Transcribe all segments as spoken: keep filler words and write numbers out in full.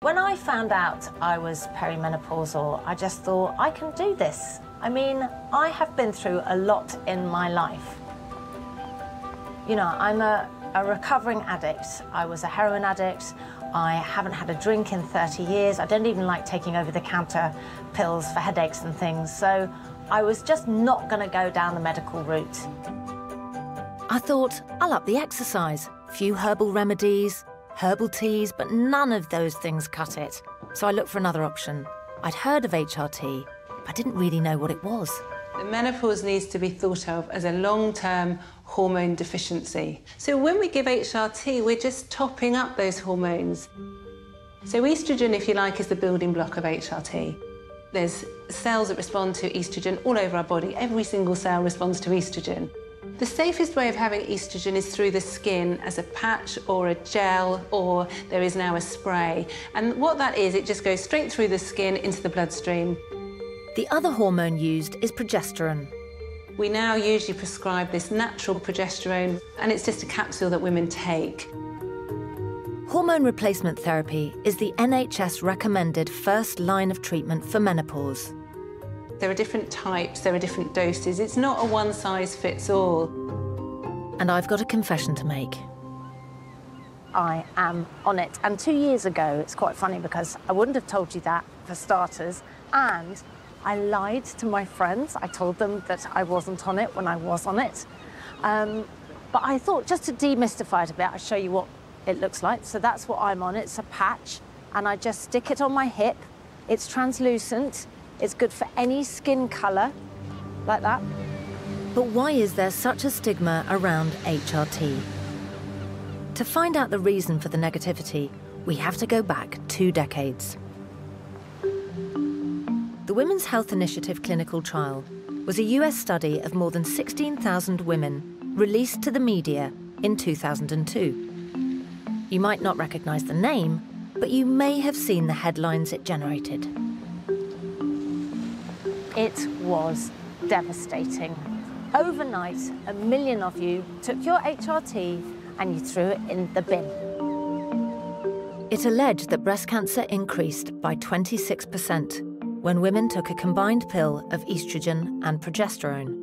When I found out I was perimenopausal, I just thought, I can do this. I mean, I have been through a lot in my life. You know, I'm a, a recovering addict. I was a heroin addict. I haven't had a drink in thirty years. I don't even like taking over-the-counter pills for headaches and things. So I was just not going to go down the medical route. I thought, I'll up the exercise. Few herbal remedies, herbal teas, but none of those things cut it. So I looked for another option. I'd heard of H R T, but I didn't really know what it was. The menopause needs to be thought of as a long-term hormone deficiency. So when we give H R T, we're just topping up those hormones. So oestrogen, if you like, is the building block of H R T. There's cells that respond to oestrogen all over our body. Every single cell responds to oestrogen. The safest way of having oestrogen is through the skin as a patch or a gel, or there is now a spray. And what that is, it just goes straight through the skin into the bloodstream. The other hormone used is progesterone. We now usually prescribe this natural progesterone, and it's just a capsule that women take. Hormone replacement therapy is the N H S-recommended first line of treatment for menopause. There are different types, there are different doses. It's not a one-size-fits-all. And I've got a confession to make. I am on it. And two years ago, it's quite funny because I wouldn't have told you that, for starters, and I lied to my friends. I told them that I wasn't on it when I was on it. Um, but I thought, just to demystify it a bit, I'll show you what it looks like. So that's what I'm on. It's a patch, and I just stick it on my hip. It's translucent. It's good for any skin colour, like that. But why is there such a stigma around H R T? To find out the reason for the negativity, we have to go back two decades. The Women's Health Initiative clinical trial was a U S study of more than sixteen thousand women released to the media in two thousand two. You might not recognise the name, but you may have seen the headlines it generated. It was devastating. Overnight, a million of you took your H R T and you threw it in the bin. It alleged that breast cancer increased by twenty-six percent when women took a combined pill of oestrogen and progesterone,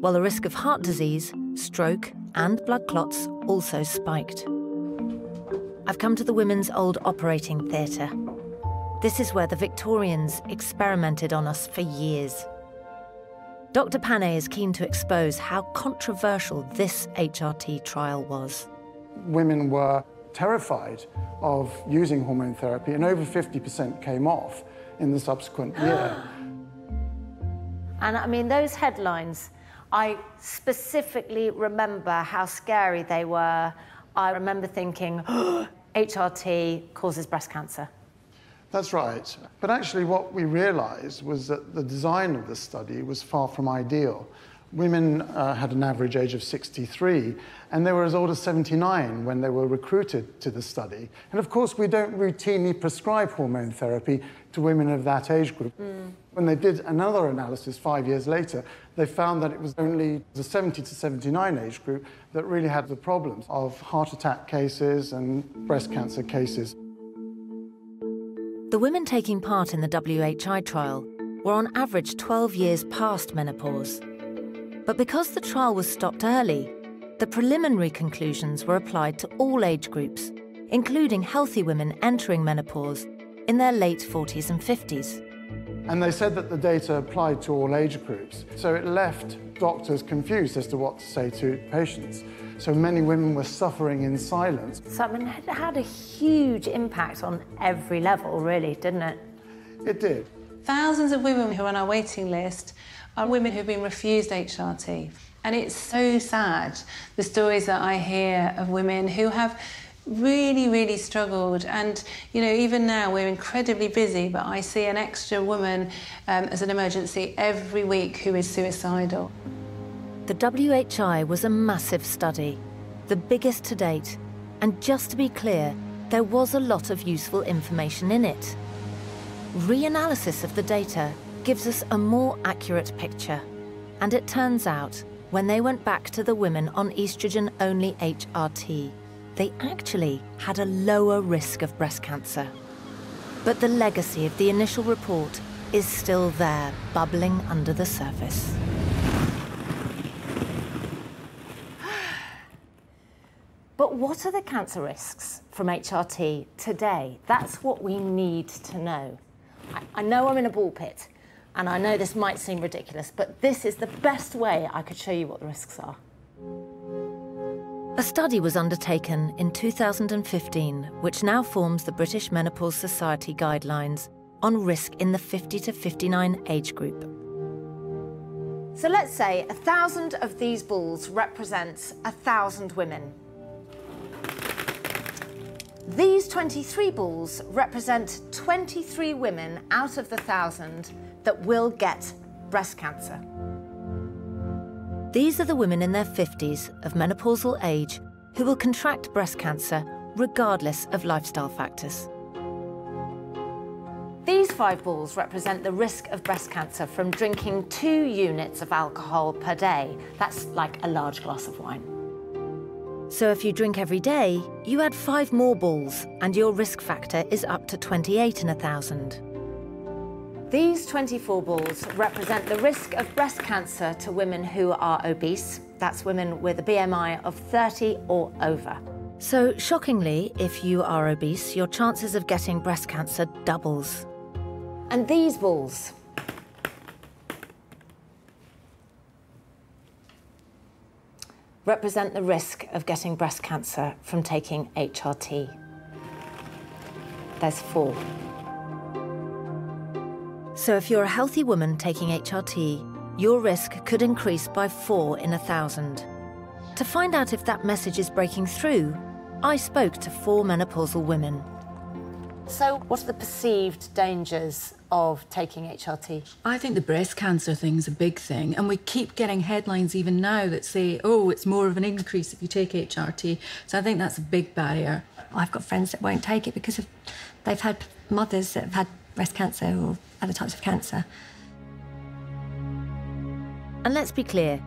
while the risk of heart disease, stroke, and blood clots also spiked. I've come to the women's old operating theatre. This is where the Victorians experimented on us for years. Doctor Panay is keen to expose how controversial this H R T trial was. Women were terrified of using hormone therapy, and over fifty percent came off in the subsequent year. And I mean, those headlines, I specifically remember how scary they were. I remember thinking, oh, H R T causes breast cancer. That's right. But actually what we realised was that the design of this study was far from ideal. Women uh, had an average age of sixty-three, and they were as old as seventy-nine when they were recruited to the study. And of course, we don't routinely prescribe hormone therapy to women of that age group. Mm. When they did another analysis five years later, they found that it was only the seventy to seventy-nine age group that really had the problems of heart attack cases and breast cancer cases. The women taking part in the W H I trial were on average twelve years past menopause. But because the trial was stopped early, the preliminary conclusions were applied to all age groups, including healthy women entering menopause in their late forties and fifties. And they said that the data applied to all age groups, so it left doctors confused as to what to say to patients. So many women were suffering in silence. So, I mean, it had a huge impact on every level, really, didn't it? It did. Thousands of women who are on our waiting list are women who've been refused H R T. And it's so sad, the stories that I hear of women who have really, really struggled. And, you know, even now we're incredibly busy, but I see an extra woman um, as an emergency every week who is suicidal. The W H I was a massive study, the biggest to date. And just to be clear, there was a lot of useful information in it. Reanalysis of the data gives us a more accurate picture. And it turns out, when they went back to the women on oestrogen-only H R T, they actually had a lower risk of breast cancer. But the legacy of the initial report is still there, bubbling under the surface. But what are the cancer risks from H R T today? That's what we need to know. I, I know I'm in a ball pit, and I know this might seem ridiculous, but this is the best way I could show you what the risks are. A study was undertaken in two thousand fifteen, which now forms the British Menopause Society guidelines on risk in the fifty to fifty-nine age group. So let's say a thousand of these balls represents a thousand women. These twenty-three balls represent twenty-three women out of the thousand that will get breast cancer. These are the women in their fifties of menopausal age who will contract breast cancer regardless of lifestyle factors. These five balls represent the risk of breast cancer from drinking two units of alcohol per day. That's like a large glass of wine. So if you drink every day, you add five more balls and your risk factor is up to twenty-eight in a thousand. These twenty-four balls represent the risk of breast cancer to women who are obese. That's women with a B M I of thirty or over. So, shockingly, if you are obese, your chances of getting breast cancer doubles. And these balls. Represent the risk of getting breast cancer from taking H R T. There's four. So if you're a healthy woman taking H R T, your risk could increase by four in a thousand. To find out if that message is breaking through, I spoke to four menopausal women. So what are the perceived dangers of taking H R T? I think the breast cancer thing is a big thing, and we keep getting headlines even now that say, oh, it's more of an increase if you take H R T. So I think that's a big barrier. I've got friends that won't take it because of, they've had mothers that have had breast cancer or other types of cancer. And let's be clear,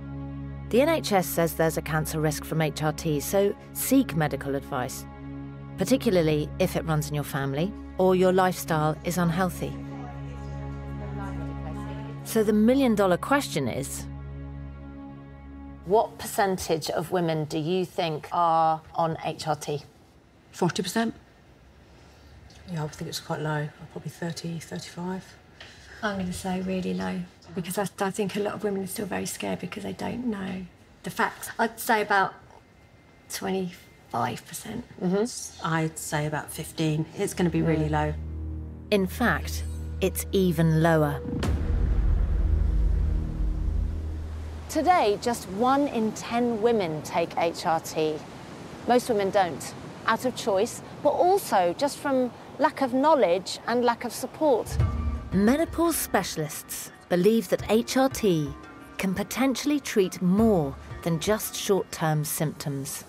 the N H S says there's a cancer risk from H R T, so seek medical advice, particularly if it runs in your family or your lifestyle is unhealthy. So the million-dollar question is, what percentage of women do you think are on H R T? forty percent. Yeah, I would think it's quite low, probably thirty, thirty-five. I'm going to say really low, because I, I think a lot of women are still very scared because they don't know the facts. I'd say about twenty-five percent. Mm-hmm. I'd say about fifteen. It's going to be really low. In fact, it's even lower. Today, just one in ten women take H R T. Most women don't, out of choice, but also just from lack of knowledge and lack of support. Menopause specialists believe that H R T can potentially treat more than just short-term symptoms.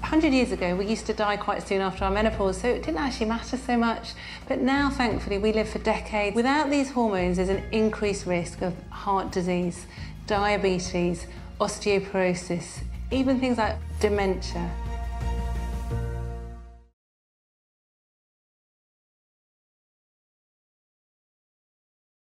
one hundred years ago, we used to die quite soon after our menopause, so it didn't actually matter so much. But now, thankfully, we live for decades. Without these hormones, there's an increased risk of heart disease, diabetes, osteoporosis, even things like dementia.